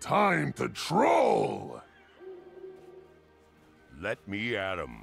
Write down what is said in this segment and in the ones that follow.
Time to troll! Let me at 'em.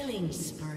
Killing spree.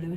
Blue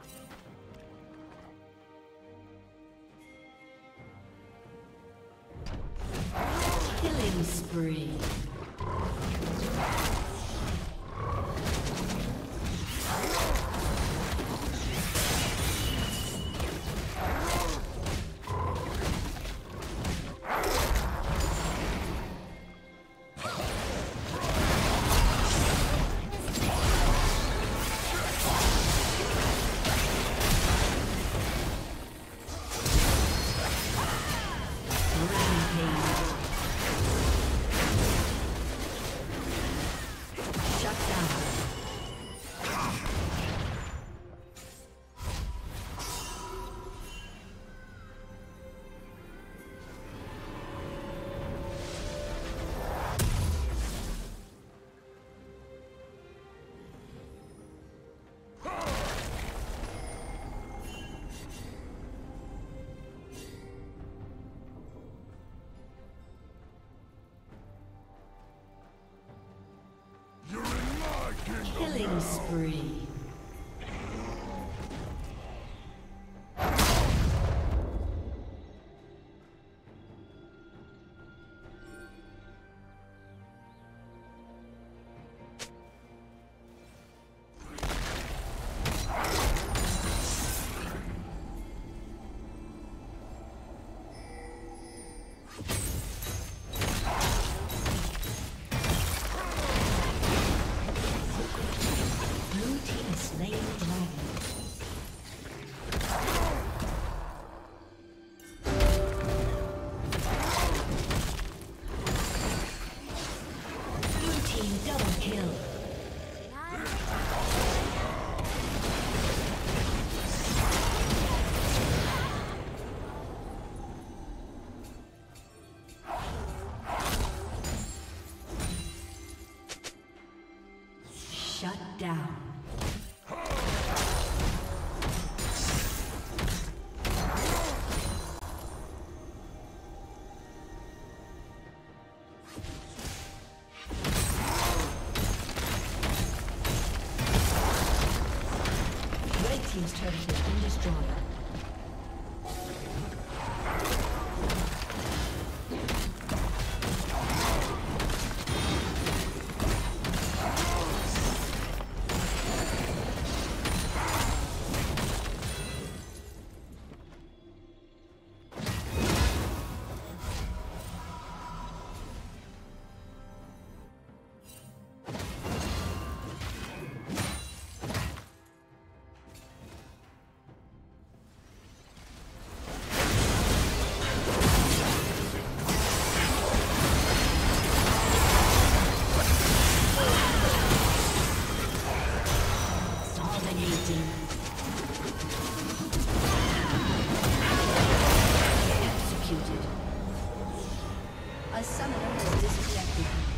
Spree. Killing spree. Down. Red team's turret has been destroyed. Executed. A summoner has disconnected.